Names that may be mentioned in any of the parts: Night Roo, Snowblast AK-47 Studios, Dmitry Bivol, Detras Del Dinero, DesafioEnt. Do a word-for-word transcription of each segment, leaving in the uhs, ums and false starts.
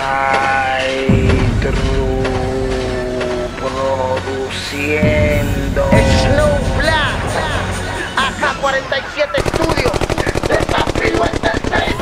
Night Roo produciendo Snowblast A K cuarenta y siete Studios. Desafío Entertainment.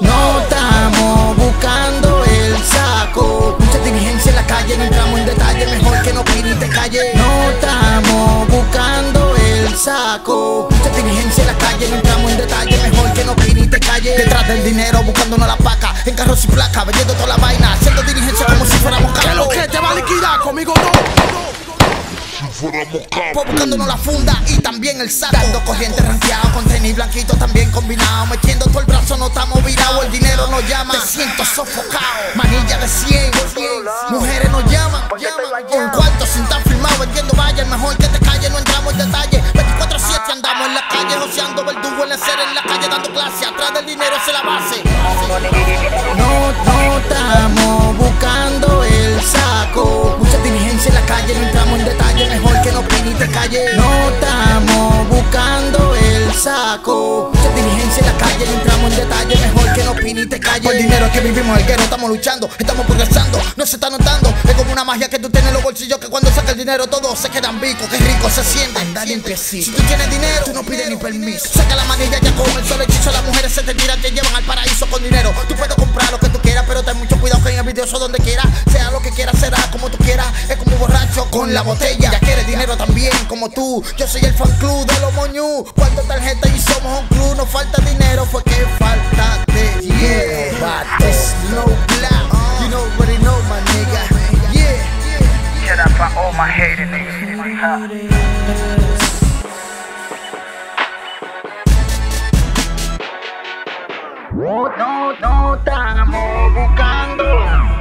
No estamos buscando el saco, mucha diligencia en la calle, no entramos en detalle, mejor que no pide y te calle. No estamos buscando el saco, mucha diligencia en la calle, no entramos en detalle, mejor que no pide y te calle. Detrás del dinero buscándonos la paca, en carros y placa, vendiendo toda la vaina, haciendo diligencia como si fuéramos carros. ¿Qué es lo que te va a liquidar? Conmigo no. Buscándonos la funda y también el saco, dando corriente ranqueado con tenis blanquito también combinado, metiendo todo el brazo, no estamos virados. El dinero nos llama, me siento sofocado. Manilla de cien, mujeres nos llaman, un cuarto sin estar firmado, vendiendo vallas, mejor que te calles, no entramos en detalle. Veinticuatro siete andamos en la calle, joseando verdugo en la acera, en la calle dando clase, atrás del dinero se la base. No, no estamos buscando el saco, mucha diligencia en la calle, no entramos en detalle, mejor que no pide y te calle. No estamos buscando el saco, mucha diligencia en la calle, no entramos en detalle, mejor que no pide y te calle. Por el dinero que vivimos en el guero estamos luchando, estamos progresando, no se está notando. Es como una magia que tú tienes en los bolsillos, que cuando sacas el dinero todos se quedan bicos. Qué rico se siente andar limpiecito. Si tú tienes dinero, tú no pides ni permiso. Saca la manilla ya con el solo hechizo, las mujeres se te tiran, te llevan al paraíso con dinero. Tú puedes comprar lo que tú quieras, pero ten mucho cuidado que en el video o donde quieras, sea lo que quieras, será como tú quieras. Es como un borracho con la botella, ya quieres dinero también como tú. Yo soy el fan club de los moñú, cuántas tarjetas y somos un club. No falta dinero, fue que falta de hierro. But Snowblast, you know what I know, my nigga. Yeah. Shut up for all my hating niggas. No, no estamos buscando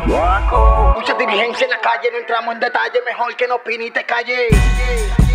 saco, mucha diligencia en la calle, no entramos en detalle, mejor que no opine y te calle.